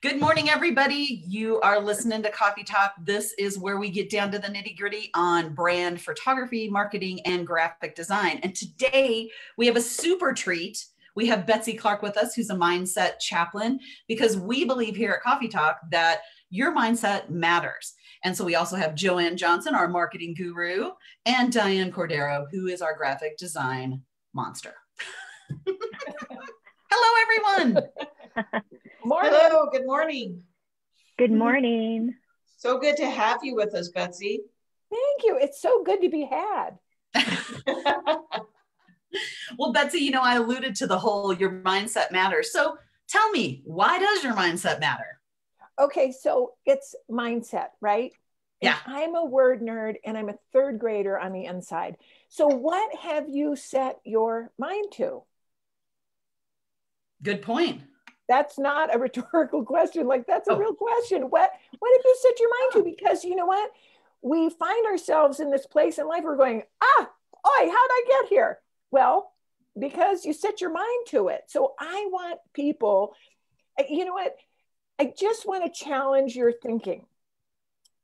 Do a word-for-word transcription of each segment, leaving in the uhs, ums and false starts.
Good morning, everybody. You are listening to Coffee Talk. This is where we get down to the nitty-gritty on brand photography, marketing, and graphic design. And today we have a super treat. We have Betsy Clark with us, who's a mindset chaplain, because we believe here at Coffee Talk that your mindset matters. And so we also have Joanne Johnson, our marketing guru, and Diane Cordero, who is our graphic design monster. Hello, everyone. Morning. Hello, good morning. Good morning. So good to have you with us, Betsy. Thank you. It's so good to be had. Well, Betsy, you know, I alluded to the whole your mindset matters. So tell me, why does your mindset matter? Okay, so it's mindset, right? Yeah. And I'm a word nerd and I'm a third grader on the inside. So what have you set your mind to? Good point. That's not a rhetorical question. Like, that's a oh. real question. What, what have you set your mind to? Because you know what? We find ourselves in this place in life. We're going, ah, oi, how'd I get here? Well, because you set your mind to it. So I want people, you know what? I just want to challenge your thinking.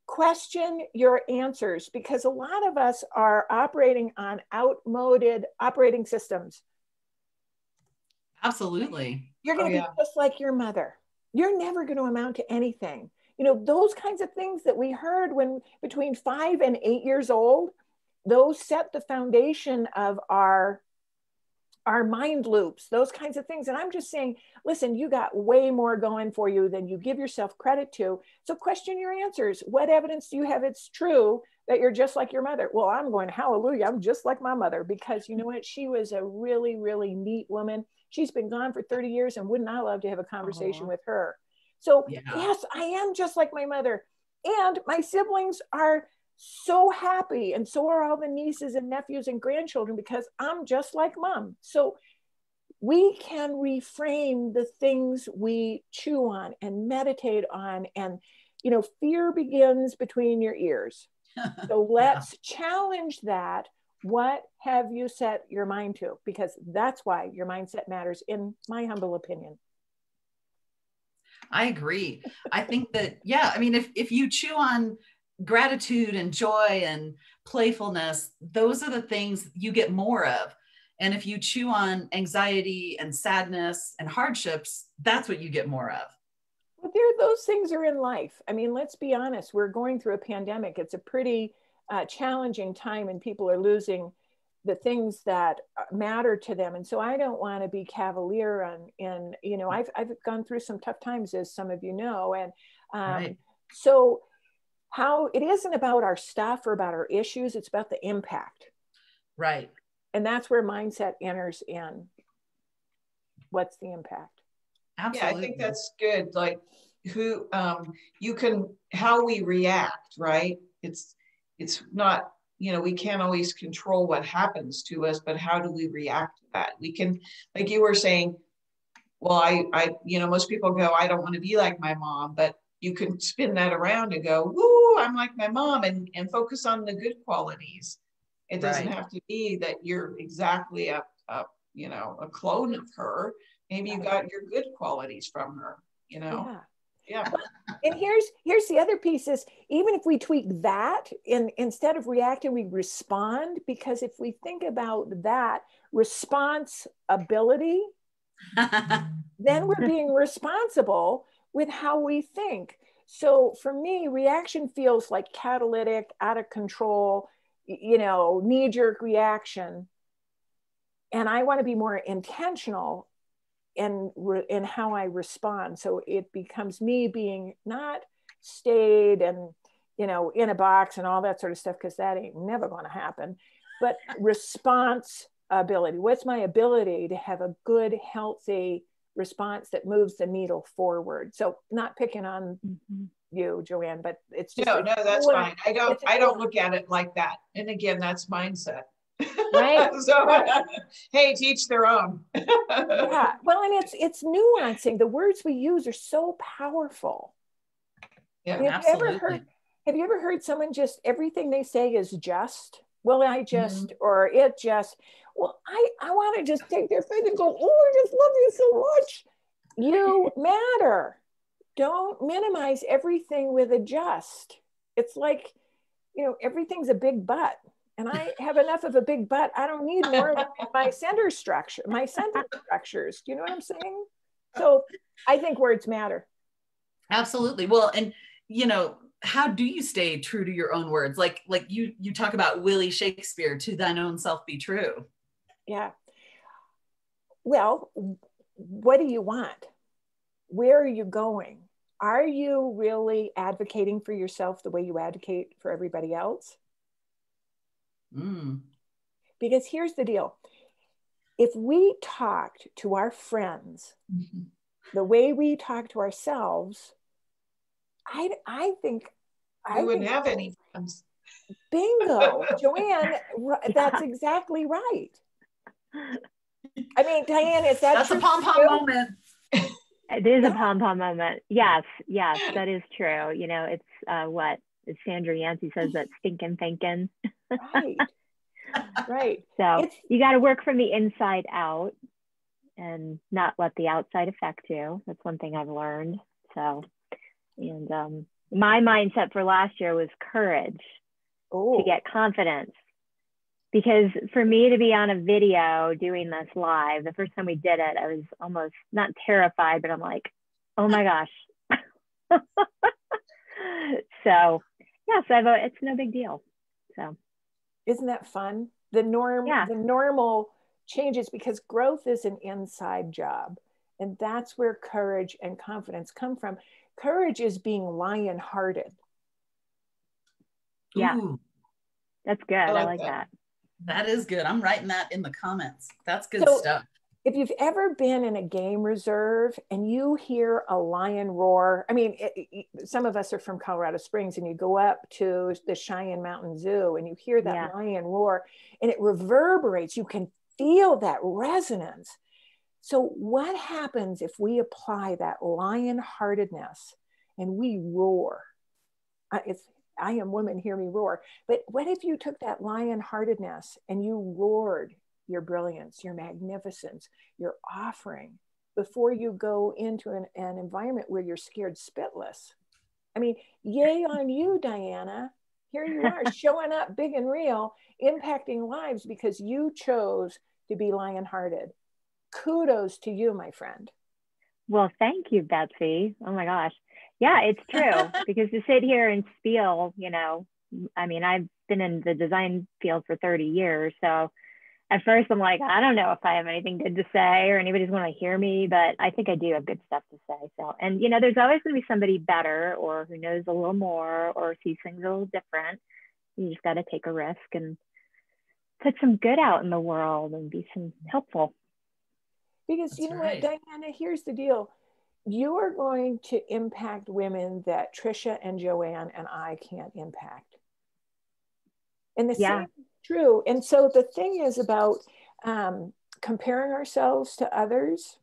Question your answers, because a lot of us are operating on outmoded operating systems. Absolutely. You're going to oh, yeah. be just like your mother. You're never going to amount to anything. You know, those kinds of things that we heard when between five and eight years old, those set the foundation of our, our mind loops, those kinds of things. And I'm just saying, listen, you got way more going for you than you give yourself credit to. So question your answers. What evidence do you have it's true that you're just like your mother? Well, I'm going, hallelujah, I'm just like my mother, because you know what? She was a really, really neat woman. She's been gone for thirty years, and wouldn't I love to have a conversation uh-huh. with her? So yeah. yes, I am just like my mother, and my siblings are so happy, and so are all the nieces and nephews and grandchildren, because I'm just like mom. So we can reframe the things we chew on and meditate on, and you know, fear begins between your ears. So let's yeah. challenge that. What have you set your mind to? Because that's why your mindset matters, in my humble opinion. I agree. I think that, yeah, I mean, if, if you chew on gratitude and joy and playfulness, those are the things you get more of. And if you chew on anxiety and sadness and hardships, that's what you get more of. Well, there, those things are in life. I mean, let's be honest, we're going through a pandemic. It's a pretty Uh, challenging time, and people are losing the things that matter to them. And so I don't want to be cavalier on, and you know, I've, I've gone through some tough times, as some of you know, and um, right. so how it isn't about our stuff or about our issues, it's about the impact. Right. And that's where mindset enters in. What's the impact? Absolutely. Yeah, I think that's good. Like who um, you can, how we react, right? It's, It's not, you know, we can't always control what happens to us, but how do we react to that? We can, like you were saying, well, I, I, you know, most people go, I don't want to be like my mom, but you can spin that around and go, woo, I'm like my mom, and, and focus on the good qualities. It doesn't right. have to be that you're exactly a, a, you know, a clone of her. Maybe you got your good qualities from her, you know? Yeah. Yeah. And here's, here's the other piece is, even if we tweak that, and instead of reacting, we respond, because if we think about that responsibility, then we're being responsible with how we think. So for me, reaction feels like catalytic, out of control, you know, knee jerk reaction. And I want to be more intentional and and how I respond. So it becomes me being not stayed and, you know, in a box and all that sort of stuff, because that ain't never going to happen, but responsibility. What's my ability to have a good, healthy response that moves the needle forward? So not picking on mm-hmm. you, Joanne, but it's just- No, no, that's fine. I don't, I don't look at it like that. And again, that's mindset. Right. So, right. Hey, teach their own. Yeah. Well, and it's it's nuancing. The words we use are so powerful. Yeah, have absolutely. You ever heard, have you ever heard someone just, everything they say is just, well, I just, mm-hmm. or it just, well, I, I want to just take their faith and go, oh, I just love you so much. You matter. Don't minimize everything with a just. It's like, you know, everything's a big butt. And I have enough of a big butt. I don't need more than my center structure, my center structures. Do you know what I'm saying? So I think words matter. Absolutely. Well, and you know, how do you stay true to your own words? Like, like you, you talk about Willie Shakespeare, to thine own self be true. Yeah. Well, what do you want? Where are you going? Are you really advocating for yourself the way you advocate for everybody else? Mm. Because here's the deal. If we talked to our friends mm-hmm. the way we talk to ourselves, I, I think I wouldn't have any friends. Bingo, Joanne, that's exactly right. I mean, Diane, is that that's a pom pom moment? It is a pom pom moment. Yes, yes, that is true. You know, it's uh, what Sandra Yancey says, that stinkin' thinkin'. Right, right. So it's, you got to work from the inside out, and not let the outside affect you. That's one thing I've learned. So, and um, my mindset for last year was courage ooh. To get confidence. Because for me to be on a video doing this live, the first time we did it, I was almost not terrified, but I'm like, oh my gosh. So yeah, so I've, it's no big deal. So isn't that fun? The norm, yeah. the normal changes, because growth is an inside job, and that's where courage and confidence come from. Courage is being lion-hearted. Yeah, ooh. That's good. I like, I like that. that. That is good. I'm writing that in the comments. That's good so stuff. If you've ever been in a game reserve and you hear a lion roar, I mean, it, it, some of us are from Colorado Springs, and you go up to the Cheyenne Mountain Zoo and you hear that yeah. lion roar, and it reverberates. You can feel that resonance. So what happens if we apply that lion-heartedness and we roar? Uh, it's I am woman, hear me roar. But what if you took that lion-heartedness and you roared your brilliance, your magnificence, your offering, before you go into an, an environment where you're scared spitless? I mean, yay on you, Diana. Here you are showing up big and real, impacting lives because you chose to be lion-hearted. Kudos to you, my friend. Well, thank you, Betsy. Oh my gosh. Yeah, it's true. Because to sit here and spiel, you know, I mean, I've been in the design field for thirty years. So at first I'm like, I don't know if I have anything good to say or anybody's going to hear me, but I think I do have good stuff to say. So, and you know, there's always going to be somebody better or who knows a little more or sees things a little different. You just got to take a risk and put some good out in the world and be some helpful. Because that's you know right. what, Diana, here's the deal. You are going to impact women that Tricia and Joanne and I can't impact. And the yeah. same is true. And so the thing is about um, comparing ourselves to others.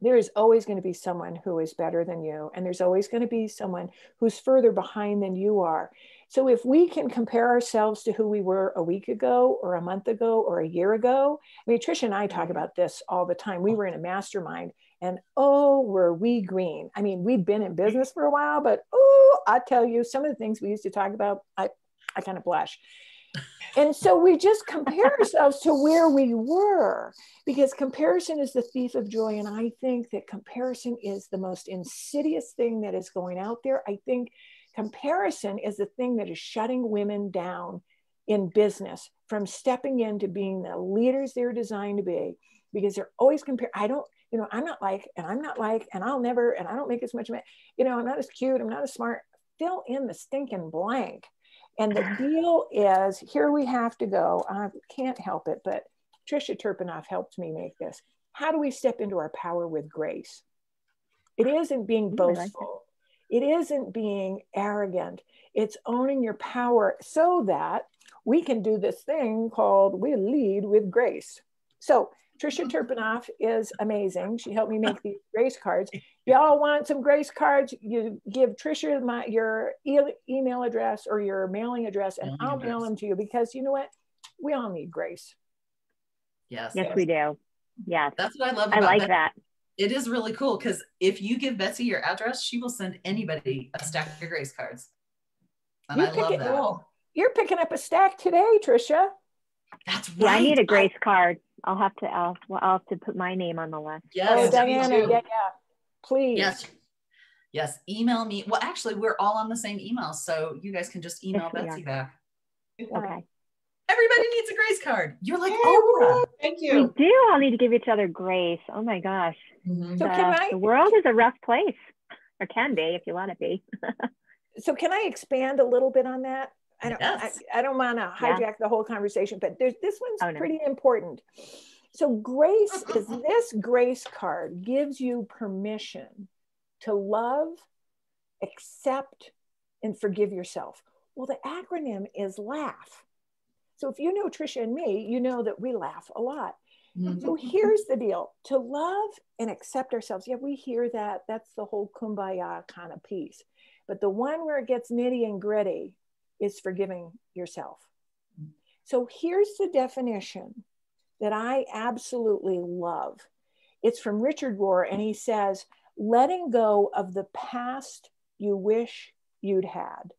There is always going to be someone who is better than you. And there's always going to be someone who's further behind than you are. So if we can compare ourselves to who we were a week ago or a month ago or a year ago, I mean, Tricia and I talk about this all the time. We were in a mastermind and oh, were we green. I mean, we'd been in business for a while, but oh, I tell you, some of the things we used to talk about, I, I kind of blush. And so we just compare ourselves to where we were, because comparison is the thief of joy. And I think that comparison is the most insidious thing that is going out there. I think comparison is the thing that is shutting women down in business from stepping into being the leaders they're designed to be, because they're always comparing. I don't, you know, I'm not like, and I'm not like, and I'll never, and I don't make as much, you know, I'm not as cute. I'm not as smart. Fill in the stinking blank. And the deal is, here we have to go. I can't help it, but Tricia Turpenoff helped me make this. How do we step into our power with grace? It isn't being boastful. It isn't being arrogant. It's owning your power so that we can do this thing called we lead with grace. So Tricia Turpenoff is amazing. She helped me make these grace cards. Y'all want some grace cards? You give Tricia my, your e email address or your mailing address, and I'll mail them to you, because you know what? We all need grace. Yes. Yes, yes. we do. Yeah. That's what I love about I like that. that. it is really cool because if you give Betsy your address, she will send anybody a stack of Grace cards. And you're I love that. Up. You're picking up a stack today, Tricia. That's right. Yeah, I need a Grace card. I'll have to. I'll, I'll have to put my name on the list. Yes, oh, Diana. Yeah, yeah. Please. Yes. Yes. Email me. Well, actually, we're all on the same email, so you guys can just email yes, Betsy back. Okay. Everybody needs a Grace card. You're like, oh, yeah, thank you. We do all need to give each other grace. Oh my gosh. Mm-hmm. So the, can I, the world is a rough place, or can be if you want to be. So can I expand a little bit on that? I don't. Yes. I, I don't want to hijack yeah. the whole conversation, but there's this one's oh, no. pretty important. So grace is this grace card gives you permission to love, accept, and forgive yourself. Well, the acronym is laugh. So if you know Tricia and me, you know that we laugh a lot. Mm-hmm. So here's the deal, to love and accept ourselves. Yeah, we hear that, that's the whole kumbaya kind of piece. But the one where it gets nitty and gritty is forgiving yourself. So here's the definition that I absolutely love. It's from Richard Rohr, and he says, letting go of the past you wish you'd had.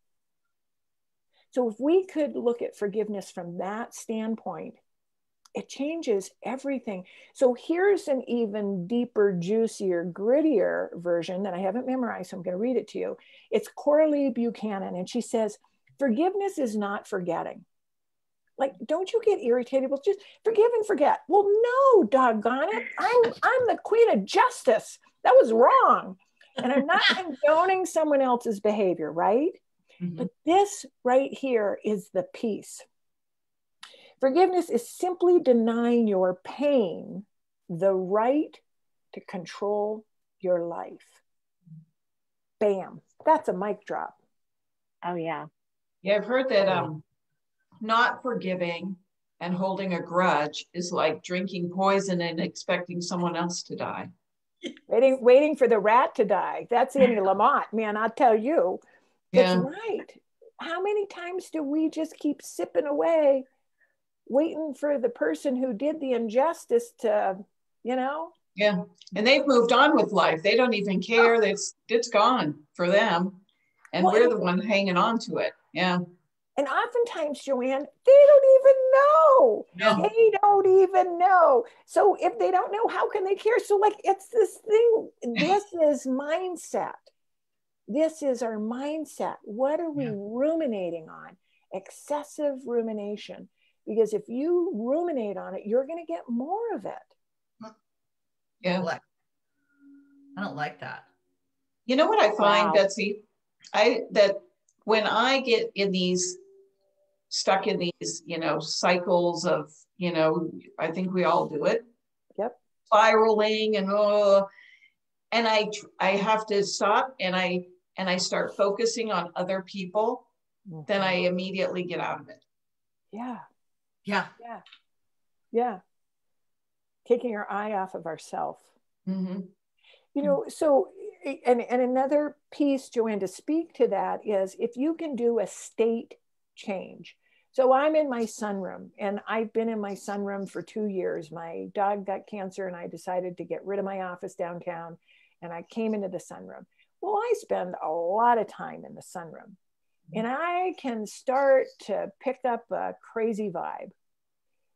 So if we could look at forgiveness from that standpoint, it changes everything. So here's an even deeper, juicier, grittier version that I haven't memorized, so I'm going to read it to you. It's Coralie Buchanan, and she says, forgiveness is not forgetting. Like, don't you get irritated with just forgive and forget? Well, no, doggone it. I'm, I'm the queen of justice. That was wrong. And I'm not condoning someone else's behavior, right? Mm-hmm. But this right here is the piece. Forgiveness is simply denying your pain the right to control your life. Bam. That's a mic drop. Oh, yeah. Yeah, I've heard that um, not forgiving and holding a grudge is like drinking poison and expecting someone else to die. Waiting, waiting for the rat to die. That's in Lamont, man, I'll tell you. That's yeah. right. How many times do we just keep sipping away, waiting for the person who did the injustice to, you know? Yeah. And they've moved on with life. They don't even care. It's, it's gone for them. And well, we're the one hanging on to it. Yeah. And oftentimes, Joanne, they don't even know. No. They don't even know. So if they don't know, how can they care? So like, it's this thing, this is mindset. This is our mindset. What are we yeah. ruminating on? Excessive rumination. Because if you ruminate on it, you're going to get more of it. Yeah. I don't like, I don't like that. You know what I find, wow. Betsy? I, that when I get in these, stuck in these, you know, cycles of, you know, I think we all do it. Yep. Spiraling and, oh, and I, I have to stop and I, and I start focusing on other people, mm-hmm. then I immediately get out of it. Yeah. Yeah. Yeah. Yeah. Taking our eye off of ourselves. Mm-hmm. You know, so, and, and another piece, Joanne, to speak to that is if you can do a state change. So I'm in my sunroom, and I've been in my sunroom for two years. My dog got cancer, and I decided to get rid of my office downtown, and I came into the sunroom. Well, I spend a lot of time in the sunroom. And I can start to pick up a crazy vibe.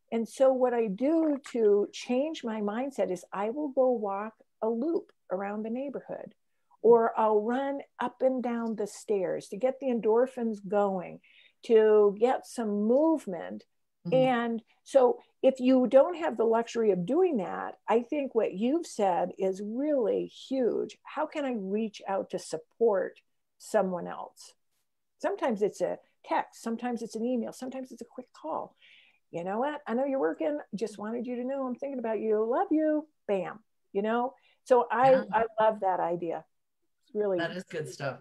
And so what I do to change my mindset is I will go walk a loop around the neighborhood, or I'll run up and down the stairs to get the endorphins going, to get some movement. Mm-hmm. And so if you don't have the luxury of doing that, I think what you've said is really huge. How can I reach out to support someone else? Sometimes it's a text, sometimes it's an email, sometimes it's a quick call. You know what? I know you're working. Just wanted you to know I'm thinking about you. Love you. Bam. You know? So I, yeah. I love that idea. It's really that is good stuff.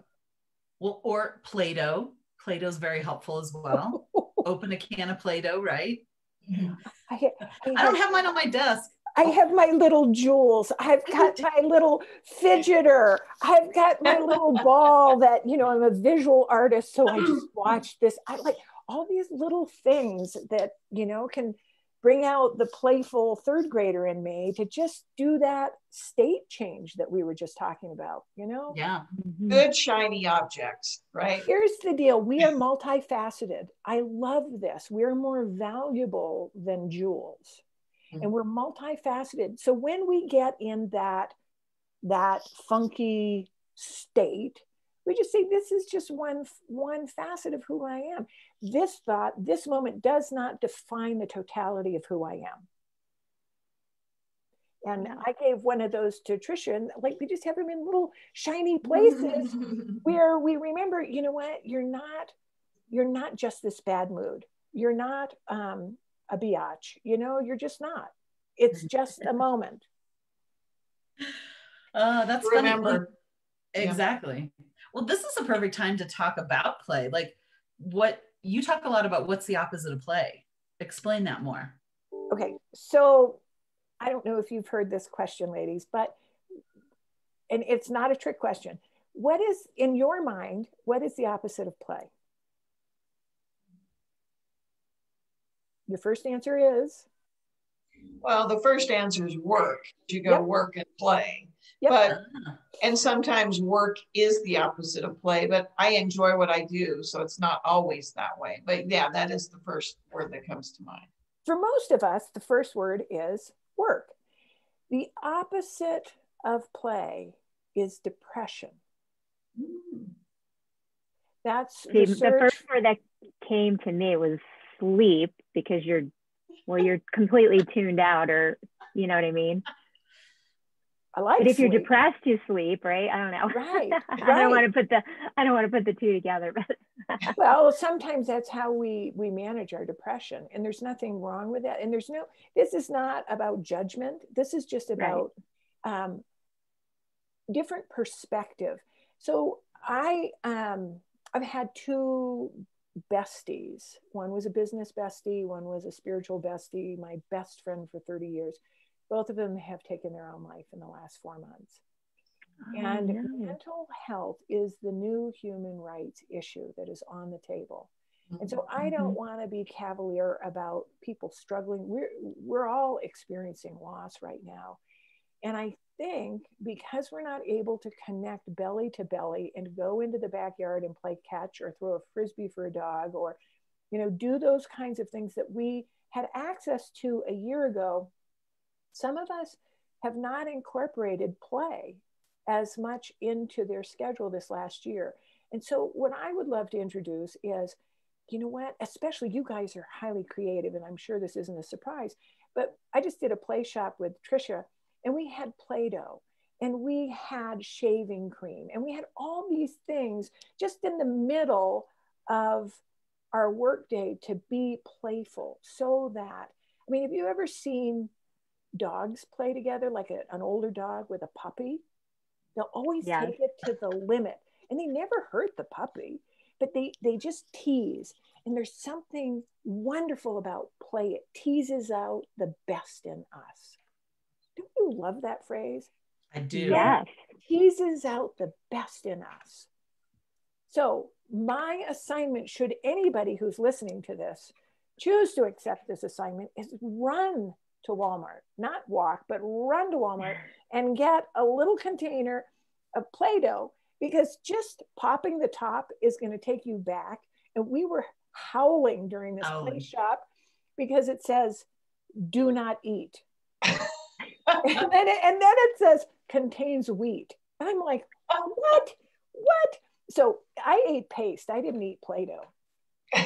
Well, or Play-Doh. Play-Doh's very helpful as well. Open a can of Play-Doh, right? Yeah. I, I, have, I don't have mine on my desk. I have my little jewels. I've got my little fidgeter. I've got my little ball that, you know, I'm a visual artist. So I just watched this. I like all these little things that, you know, can bring out the playful third grader in me to just do that state change that we were just talking about, you know? Yeah. Mm-hmm. Good shiny objects, right? Here's the deal. We are multifaceted. I love this. We're more valuable than jewels, mm-hmm. and we're multifaceted. So when we get in that, that funky state, we just say, this is just one, one facet of who I am. This thought, this moment does not define the totality of who I am. And I gave one of those to Tricia, and like, we just have them in little shiny places where we remember, you know what, you're not, you're not just this bad mood. You're not um, a biatch, you know, you're just not. It's just a moment. Oh, that's remember. Funny. Exactly. Yeah. Well, this is a perfect time to talk about play. Like, what you talk a lot about, what's the opposite of play? Explain that more. Okay. So I don't know if you've heard this question, ladies, but, and it's not a trick question. What is, in your mind, what is the opposite of play? Your first answer is? Well, the first answer is work. You go yep. work and play. Yep. But, and sometimes work is the opposite of play, but I enjoy what I do. So it's not always that way. But yeah, that is the first word that comes to mind. For most of us, the first word is work. The opposite of play is depression. Mm. That's See, the first word that came to me was sleep, because you're Well, you're completely tuned out, or, you know what I mean? I like But if sleep. You're depressed, you sleep, right? I don't know. Right. I right. don't want to put the, I don't want to put the two together. But well, sometimes that's how we, we manage our depression, and there's nothing wrong with that. And there's no, this is not about judgment. This is just about right. um, different perspective. So I, um, I've had two besties. One was a business bestie, one was a spiritual bestie, my best friend for thirty years. Both of them have taken their own life in the last four months. Oh, and no. mental health is the new human rights issue that is on the table. And so I don't want to be cavalier about people struggling. We're, we're all experiencing loss right now. And I think because we're not able to connect belly to belly and go into the backyard and play catch or throw a Frisbee for a dog, or, you know, do those kinds of things that we had access to a year ago, some of us have not incorporated play as much into their schedule this last year. And so what I would love to introduce is, you know what, especially you guys are highly creative, and I'm sure this isn't a surprise, but I just did a play shop with Tricia, and we had Play-Doh, and we had shaving cream, and we had all these things just in the middle of our workday to be playful. So that, I mean, have you ever seen dogs play together, like a, an older dog with a puppy? They'll always yeah. take it to the limit, and they never hurt the puppy, but they, they just tease. And there's something wonderful about play. It teases out the best in us. Don't you love that phrase? I do. Yes. It teases out the best in us. So my assignment, should anybody who's listening to this choose to accept this assignment, is run to Walmart, not walk, but run to Walmart and get a little container of Play-Doh, because just popping the top is going to take you back. And we were howling during this oh. play shop because it says, do not eat. and, then it, and then it says, contains wheat. And I'm like, oh, what? What? So I ate paste. I didn't eat Play-Doh.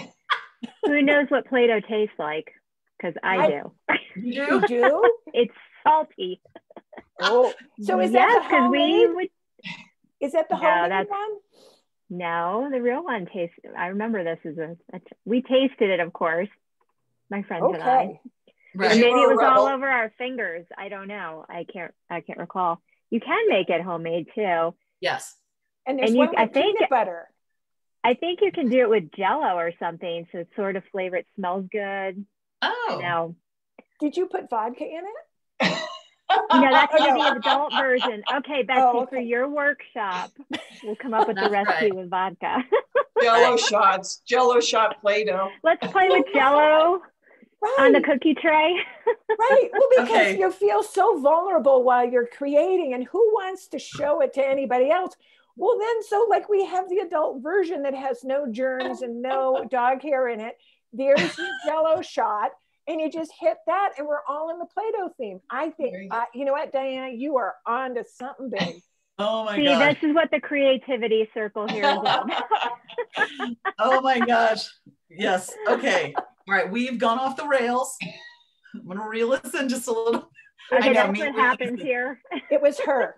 Who knows what Play-Doh tastes like? Because I, I do. You do? It's salty. Oh, so is yes, that the homemade? Would... Is that the no, homemade that's... one? No, the real one tastes. I remember this as a, a we tasted it, of course. My friends okay. and I. Right. Maybe it was all over our fingers. I don't know. I can't. I can't recall. You can make it homemade too. Yes. And there's and one you, with I think, peanut butter. I think you can do it with Jell-O or something, so it's sort of flavored. It smells good. Oh. No. Did you put vodka in it? No, that's oh, no. the adult version. Okay, Betsy, oh, okay. for your workshop, we'll come up with the recipe right. with vodka. Jell-O shots. Jell-O shot Play-Doh. Let's play with Jell-O. right. on the cookie tray. Right. Well, because okay. you feel so vulnerable while you're creating, and who wants to show it to anybody else? Well, then, so like we have the adult version that has no germs and no dog hair in it. There's your Jell-O shot. And you just hit that, and we're all in the Play-Doh theme. I think, uh, you know what, Diana, you are on to something big. Oh my gosh. See, this is what the creativity circle here is about. Oh my gosh. Yes. Okay. All right. We've gone off the rails. I'm going to re-listen just a little. Okay, I know, that's what happens here. It was her.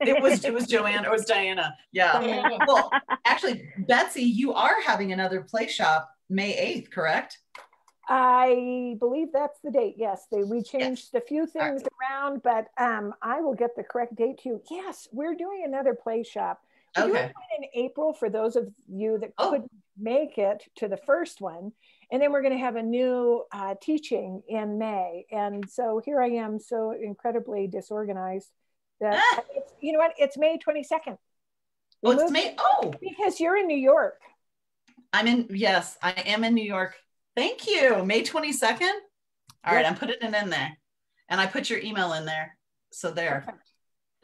It was, it was Joanne, or it was Diana. Yeah. Diana. Well, actually, Betsy, you are having another play shop May eighth, correct? I believe that's the date. Yes, they, we changed yes. a few things right. around, but um, I will get the correct date to you. Yes, we're doing another play shop. We're okay. doing one in April for those of you that oh. couldn't make it to the first one. And then we're going to have a new uh, teaching in May. And so here I am, so incredibly disorganized that, ah. it's, you know what, it's May twenty-second. Oh, it's May, oh! Because you're in New York. I'm in, yes, I am in New York. Thank you. May twenty-second. All yeah. right. I'm putting it in there, and I put your email in there. So there, perfect.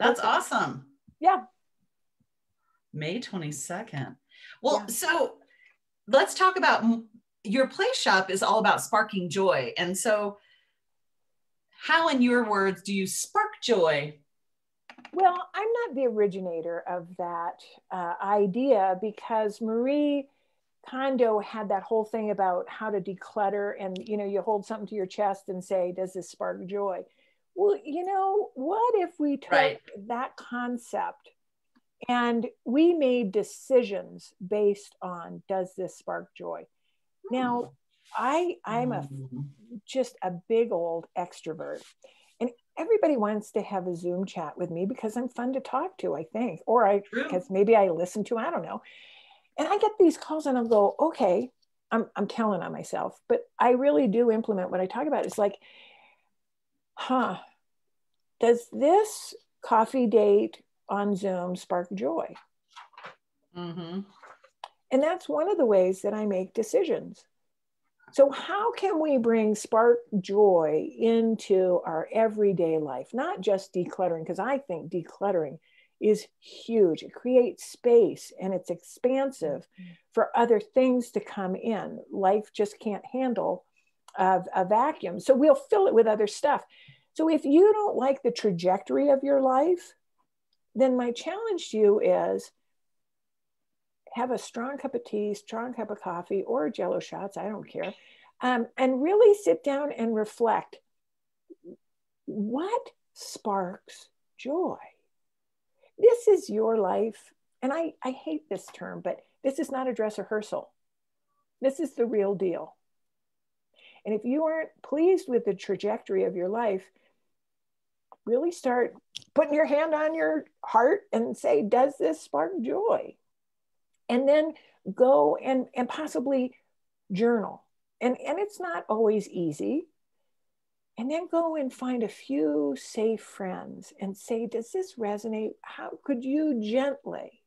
That's perfect. Awesome. Yeah. May twenty-second. Well, yeah. So let's talk about your play shop is all about sparking joy. And so how, in your words, do you spark joy? Well, I'm not the originator of that uh, idea, because Marie Kondo had that whole thing about how to declutter, and you know, you hold something to your chest and say, does this spark joy? Well, you know, what if we took right. that concept and we made decisions based on, does this spark joy? Now, I, I'm a, just a big old extrovert, and everybody wants to have a Zoom chat with me because I'm fun to talk to, I think, or I, because maybe I listen to, I don't know. And I get these calls and I'll go, okay, I'm, I'm telling on myself, but I really do implement what I talk about. It's like, huh, does this coffee date on Zoom spark joy? Mm-hmm. And that's one of the ways that I make decisions. So how can we bring spark joy into our everyday life? Not just decluttering, because I think decluttering is huge. It creates space, and it's expansive for other things to come in. Life just can't handle a, a vacuum. So we'll fill it with other stuff. So if you don't like the trajectory of your life, then my challenge to you is have a strong cup of tea, strong cup of coffee, or Jell-O shots, I don't care. Um, and really sit down and reflect, what sparks joy? This is your life. And I, I hate this term, but this is not a dress rehearsal. This is the real deal. And if you aren't pleased with the trajectory of your life, really start putting your hand on your heart and say, does this spark joy? And then go and, and possibly journal. And, and it's not always easy. And then go and find a few safe friends and say, does this resonate? How could you gently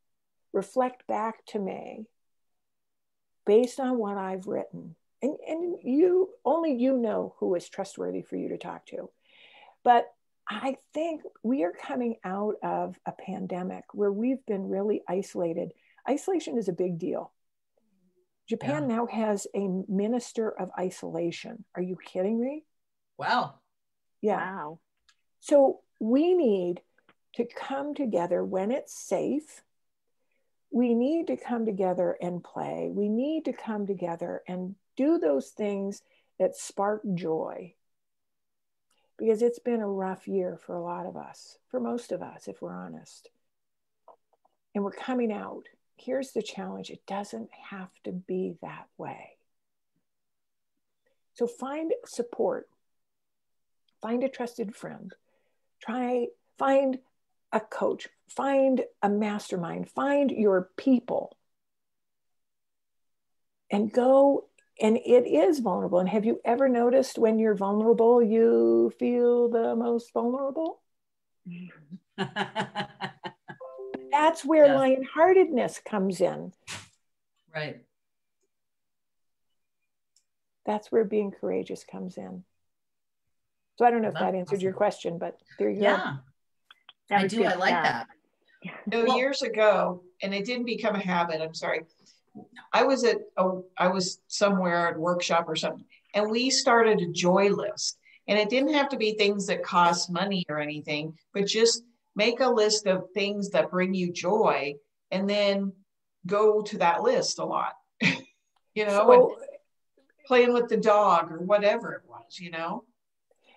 reflect back to me based on what I've written? And, and you, only you know who is trustworthy for you to talk to. But I think we are coming out of a pandemic where we've been really isolated. Isolation is a big deal. Japan yeah. now has a minister of isolation. Are you kidding me? Wow. Yeah. Wow. So we need to come together when it's safe. We need to come together and play. We need to come together and do those things that spark joy. Because it's been a rough year for a lot of us, for most of us, if we're honest. And we're coming out. Here's the challenge. It doesn't have to be that way. So find support. Find a trusted friend, try, find a coach, find a mastermind, find your people, and go, and it is vulnerable. And have you ever noticed when you're vulnerable, you feel the most vulnerable? That's where yeah. lionheartedness comes in. Right. that's where being courageous comes in. So I don't know if that answered your question, but there you yeah. go. I do, I like that. that. Well, years ago, and it didn't become a habit, I'm sorry. I was at, a, I was somewhere at a workshop or something, and we started a joy list. And it didn't have to be things that cost money or anything, but just make a list of things that bring you joy and then go to that list a lot, you know, so, and playing with the dog or whatever it was, you know?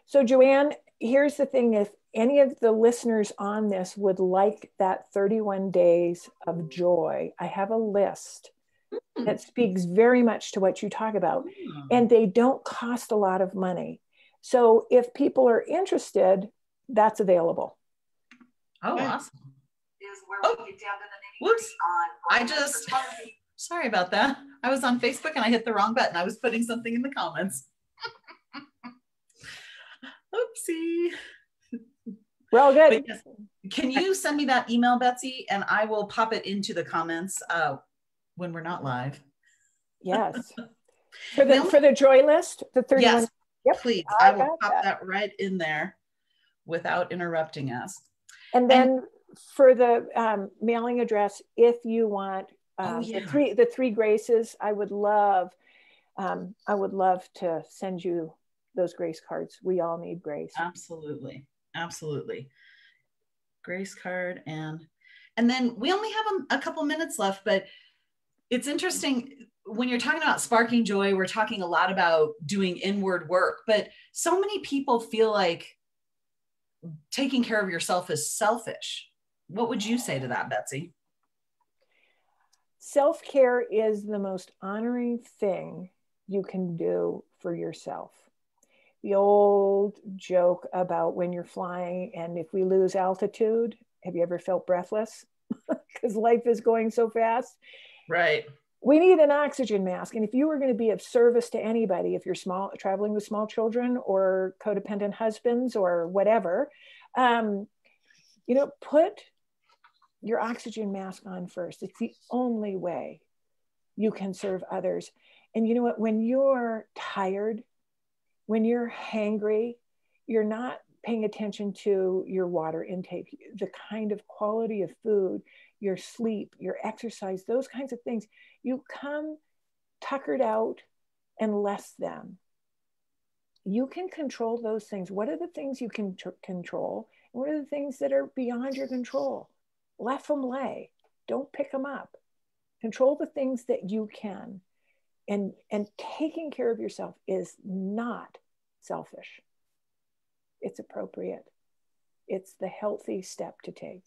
So Joanne, here's the thing. If any of the listeners on this would like that thirty-one days of joy, I have a list mm-hmm. that speaks very much to what you talk about, mm-hmm. and they don't cost a lot of money. So if people are interested, that's available. Oh, okay. Awesome. Oh, whoops. I just, sorry about that. I was on Facebook and I hit the wrong button. I was putting something in the comments. Oopsie. We're all good. Yes, can you send me that email, Betsy? And I will pop it into the comments uh, when we're not live. Yes. For the, for the joy list, the thirty-one. Yes. Yep, please, I, I will pop that. that right in there without interrupting us. And then and, for the um, mailing address, if you want um, oh, yeah. the, three, the three graces, I would love, um, I would love to send you those grace cards. We all need grace. Absolutely, absolutely. Grace card, and and then we only have a, a couple minutes left, but it's interesting. When you're talking about sparking joy, we're talking a lot about doing inward work, but so many people feel like taking care of yourself is selfish. What would you say to that, Betsy? Self-care is the most honoring thing you can do for yourself. The old joke about when you're flying and if we lose altitude, have you ever felt breathless? Because life is going so fast. Right. We need an oxygen mask. And if you were going to be of service to anybody, if you're small, traveling with small children or codependent husbands or whatever, um, you know, put your oxygen mask on first. It's the only way you can serve others. And you know what, when you're tired, when you're hangry, you're not paying attention to your water intake, the kind of quality of food, your sleep, your exercise, those kinds of things. You come tuckered out and less than. You can control those things. What are the things you can control? What are the things that are beyond your control? Let them lay. Don't pick them up. Control the things that you can. And, and taking care of yourself is not selfish. It's appropriate. It's the healthy step to take.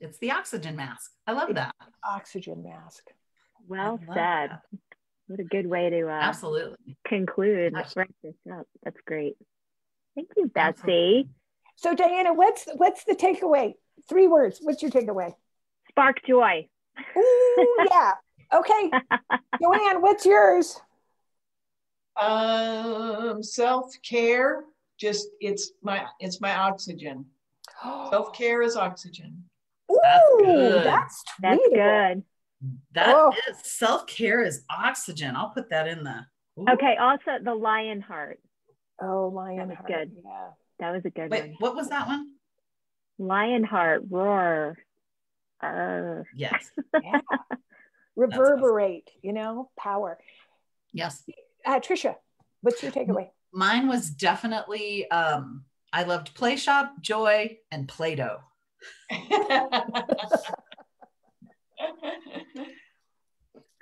It's the oxygen mask. I love it's that. Oxygen mask. Well said. That. What a good way to uh, absolutely conclude. Let's wrap this up. That's great. Thank you, Betsy. Absolutely. So Diana, what's what's the takeaway? Three words. What's your takeaway? Spark joy. Ooh, yeah. Okay. Joanne, what's yours? Um, self-care. Just it's my it's my oxygen. Self-care is oxygen. Ooh, that's good. That's, that's good. That oh. is self-care is oxygen. I'll put that in the. Ooh. Okay. Also, the lion heart. Oh, lion that heart. That was good. Yeah, that was a good Wait, one. What was that one? Lion heart roar. Arr. Yes. Yeah. Reverberate. Awesome. You know, power. Yes. Uh, Tricia, what's your takeaway? Mine was definitely. Um, I loved Play Shop, Joy, and Play-Doh.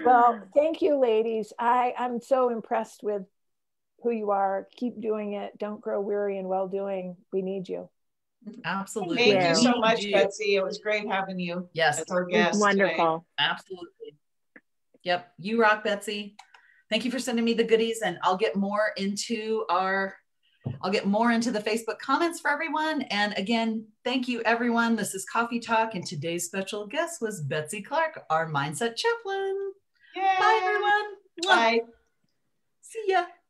Well, thank you, ladies. I, I'm so impressed with who you are. Keep doing it. Don't grow weary in well doing. We need you. Absolutely. Thank yeah. you so much, you. Betsy. It was great having you. Yes. As our guest wonderful. Today. Absolutely. Yep. You rock, Betsy. Thank you for sending me the goodies, and I'll get more into our I'll get more into the Facebook comments for everyone. And again, thank you, everyone. This is Coffee Talk, and today's special guest was Betsy Clark, our Mindset Chaplain. Yay. Bye, everyone. Bye. Bye. See ya.